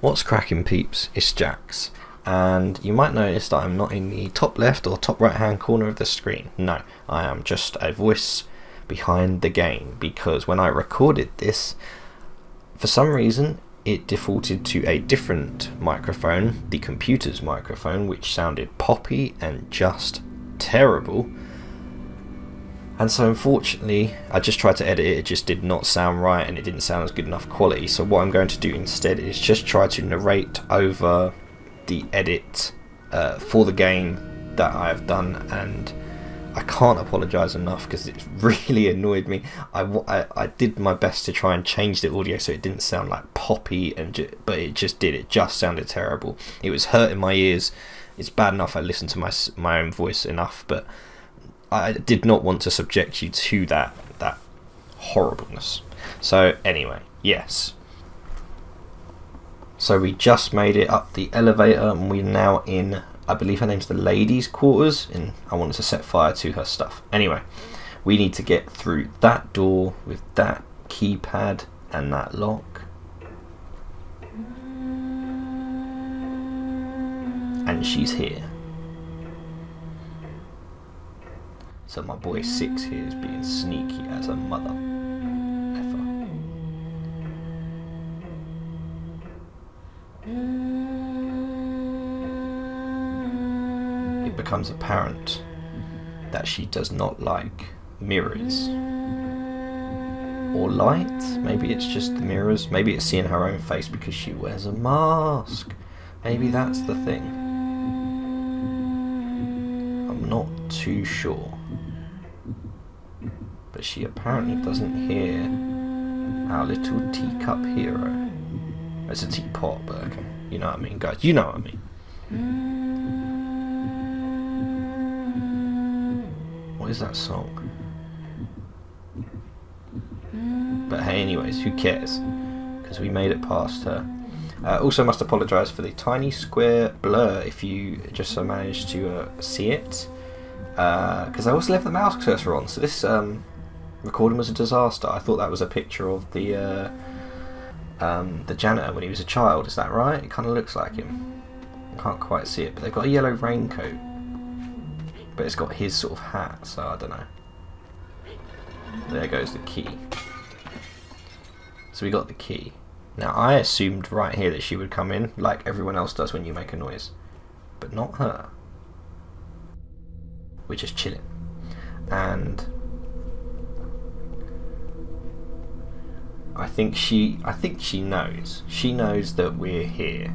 What's cracking, peeps? It's Jax, and you might notice that I'm not in the top left or top right hand corner of the screen. No, I am just a voice behind the game, because when I recorded this, for some reason it defaulted to a different microphone, the computer's microphone, which sounded poppy and just terrible. And so unfortunately, I just tried to edit it, it just did not sound right and it didn't sound as good enough quality. So what I'm going to do instead is just try to narrate over the edit for the game that I've done, and I can't apologise enough because it really annoyed me. I did my best to try and change the audio so it didn't sound like poppy, and but it just did, it just sounded terrible. It was hurting my ears. It's bad enough I listened to my own voice enough, but I did not want to subject you to that horribleness. So anyway, yes. So we just made it up the elevator and we're now in, I believe her name's The Lady's Quarters, and I wanted to set fire to her stuff. Anyway, we need to get through that door with that keypad and that lock. And she's here. So my boy Six here is being sneaky as a mother effer. It becomes apparent that she does not like mirrors. Or light? Maybe it's just the mirrors. Maybe it's seeing her own face because she wears a mask. Maybe that's the thing. I'm not too sure. But she apparently doesn't hear our little teacup hero. It's a teapot, but okay. You know what I mean, guys? You know what I mean. What is that song? But hey, anyways, who cares? Because we made it past her. Also must apologise for the tiny square blur if you just so managed to see it. Because I also left the mouse cursor on, so this recording was a disaster. I thought that was a picture of the janitor when he was a child. Is that right? It kind of looks like him. I can't quite see it, but they've got a yellow raincoat, but it's got his sort of hat, so I don't know. There goes the key. So we got the key. Now I assumed right here that she would come in, like everyone else does when you make a noise, but not her. We're just chilling, and I think she knows. She knows that we're here,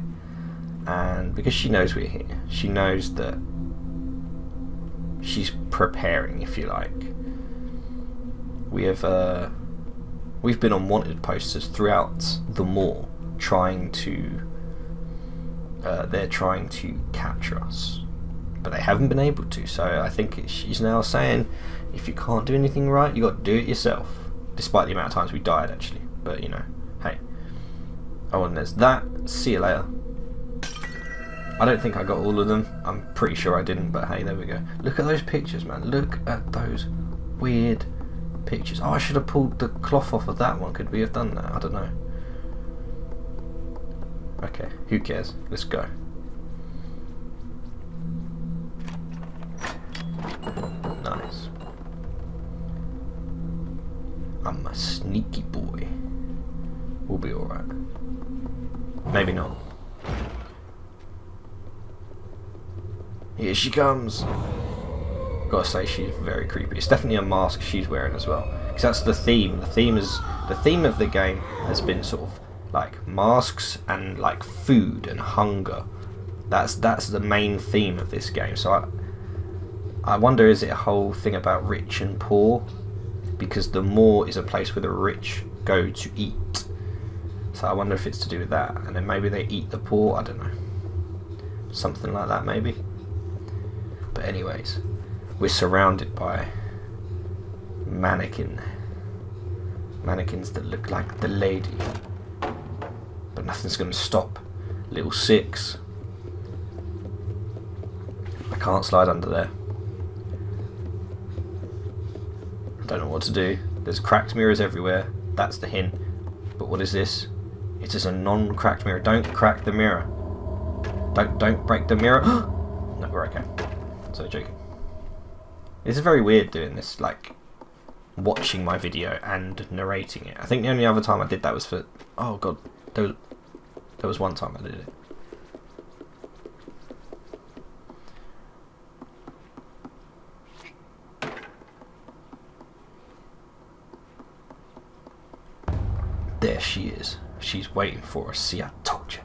and because she knows we're here, she knows that she's preparing, if you like. We have we've been on wanted posters throughout the Maw, trying to they're trying to capture us. But they haven't been able to, so I think she's now saying, if you can't do anything right, you got to do it yourself. Despite the amount of times we died, actually. But you know, hey. Oh, and there's that. See you later. I don't think I got all of them. I'm pretty sure I didn't, but hey, there we go. Look at those pictures, man. Look at those weird pictures. Oh, I should have pulled the cloth off of that one. Could we have done that? I don't know. Okay, who cares? Let's go. Nice. I'm a sneaky boy. We'll be alright. Maybe not. Here she comes! Gotta say, she's very creepy. It's definitely a mask she's wearing as well. Because that's the theme. The theme of the game has been sort of like masks and like food and hunger. That's the main theme of this game. So I wonder, is it a whole thing about rich and poor? Because the Maw is a place where the rich go to eat. So I wonder if it's to do with that. And then maybe they eat the poor, I don't know. Something like that maybe. But anyways, we're surrounded by mannequins that look like the lady. But nothing's gonna stop little Six. I can't slide under there. Don't know what to do. There's cracked mirrors everywhere. That's the hint. But what is this? It is a non-cracked mirror. Don't crack the mirror. Don't break the mirror. No, we're okay. So joking. It's very weird doing this, like watching my video and narrating it. I think the only other time I did that was for, oh god, there was one time I did it. There she is. She's waiting for us. See, I told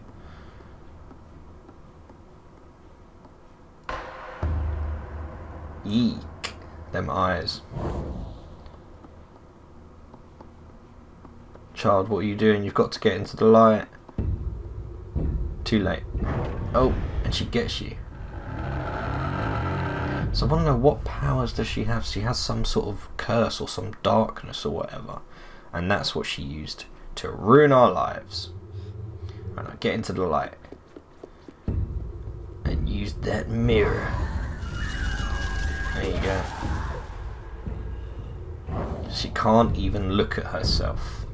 you. Eek. Them eyes. Child, what are you doing? You've got to get into the light. Too late. Oh, and she gets you. So I want to know, what powers does she have? She has some sort of curse or some darkness or whatever. And that's what she used to ruin our lives. And I get into the light and use that mirror. There you go. She can't even look at herself.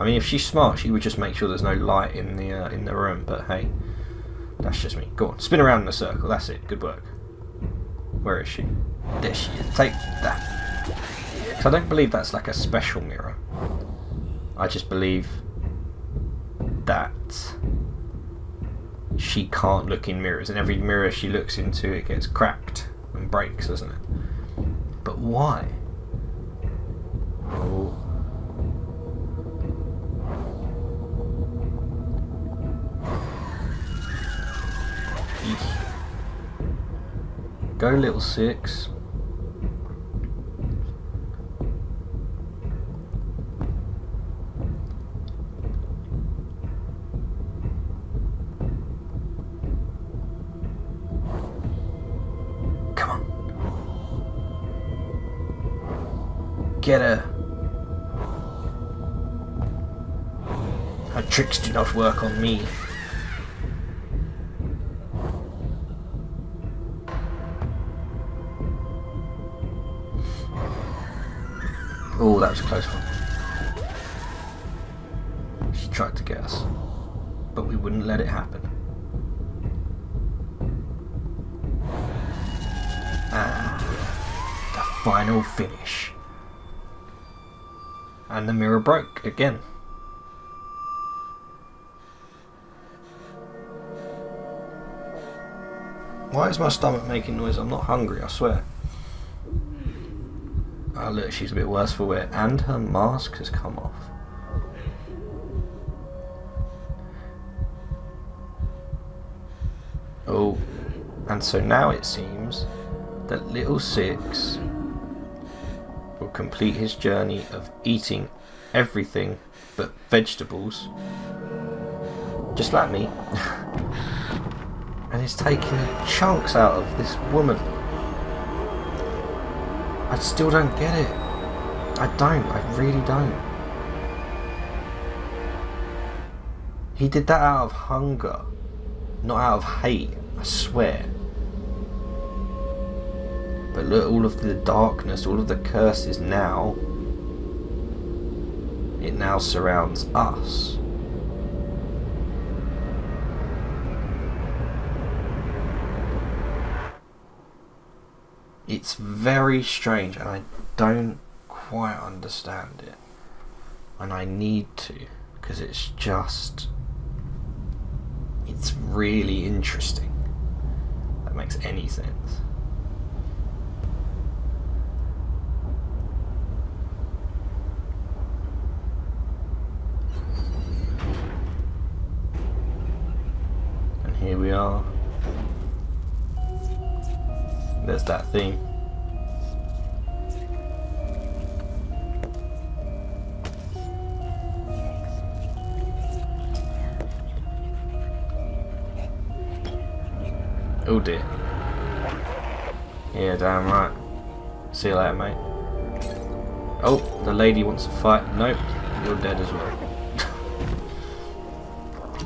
I mean, if she's smart, she would just make sure there's no light in the room. But hey, that's just me. Go on, spin around in a circle. That's it. Good work. Where is she? There she is. Take that. I don't believe that's like a special mirror. I just believe that she can't look in mirrors, and every mirror she looks into, it gets cracked and breaks, doesn't it? But why? Oh. Eek. Go, little Six. Get her. Her tricks do not work on me. Oh, that was a close one. She tried to get us, but we wouldn't let it happen. And the final finish. And the mirror broke again. Why is my stomach making noise? I'm not hungry, I swear. Oh look, she's a bit worse for wear, and her mask has come off. Oh, and so now it seems that little Six will complete his journey of eating everything but vegetables, just like me, and is taking chunks out of this woman. I still don't get it. I really don't. He did that out of hunger, not out of hate, I swear. But look, all of the darkness, all of the curses now, it now surrounds us. It's very strange, and I don't quite understand it. And I need to, because it's just, it's really interesting. If that makes any sense. Here we are. There's that thing. Oh dear. Yeah, damn right. See you later, mate. Oh, the lady wants to fight. Nope, you're dead as well.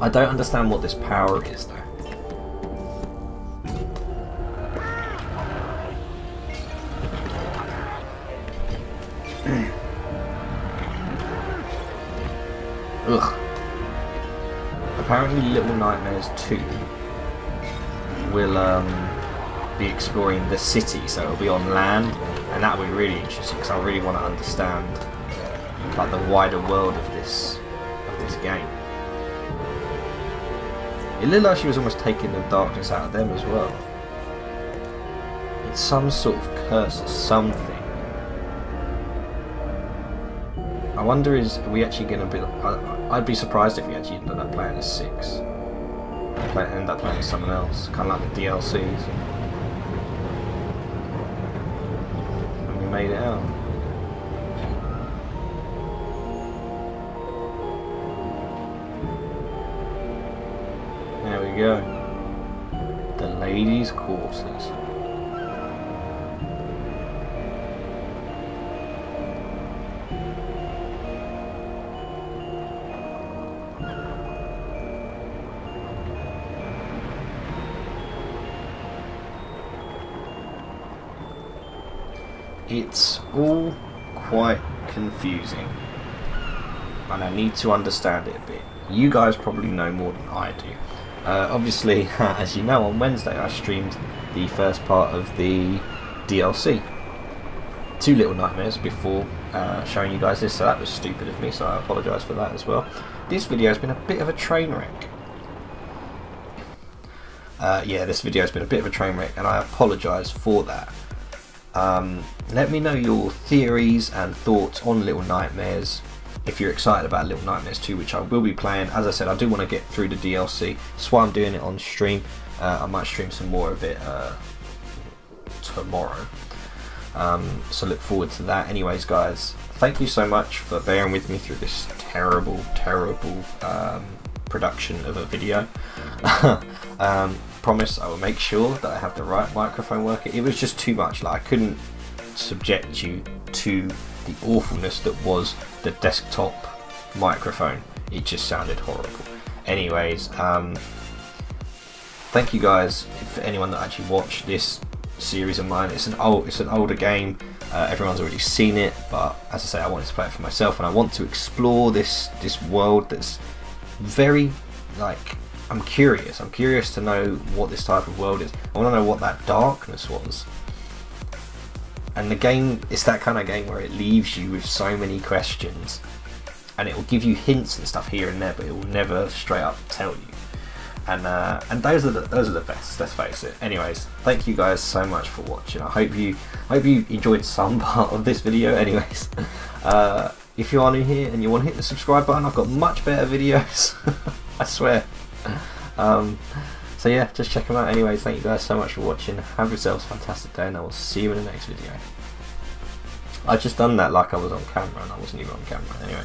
I don't understand what this power is though. apparently Little Nightmares 2 will be exploring the city, so it'll be on land, and that will be really interesting because I really want to understand like the wider world of this game. It looked like she was almost taking the darkness out of them as well. It's some sort of curse or something. I wonder are we actually going to be... I'd be surprised if we actually ended up playing as Six. End up playing as someone else, kind of like the DLCs. And we made it out. There we go. The Lady's Quarters. It's all quite confusing, and I need to understand it a bit. You guys probably know more than I do. Obviously, as you know, on Wednesday I streamed the first part of the DLC to Little Nightmares before showing you guys this, so that was stupid of me, so I apologise for that as well. This video has been a bit of a train wreck. Yeah, this video has been a bit of a train wreck, and I apologise for that. Let me know your theories and thoughts on Little Nightmares, if you're excited about Little Nightmares 2, which I will be playing. As I said, I do want to get through the DLC, that's why I'm doing it on stream. I might stream some more of it tomorrow, so look forward to that. Anyways guys, thank you so much for bearing with me through this terrible production of a video. Promise I will make sure that I have the right microphone working. It was just too much, like I couldn't subject you to the awfulness that was the desktop microphone. It just sounded horrible. Anyways, thank you guys for anyone that actually watched this series of mine. It's an older game, everyone's already seen it, but as I say, I wanted to play it for myself, and I want to explore this world that's very, like, I'm curious to know what this type of world is. I want to know what that darkness was. And the game, it's that kind of game where it leaves you with so many questions, and it will give you hints and stuff here and there, but it will never straight up tell you. And those are the best, let's face it. Anyways, thank you guys so much for watching. I hope you enjoyed some part of this video. Anyways, if you are new here and you want to hit the subscribe button, I've got much better videos. I swear. So yeah, just check them out. Anyways, thank you guys so much for watching. Have yourselves a fantastic day, and I will see you in the next video. I've just done that like I was on camera, and I wasn't even on camera. Anyway.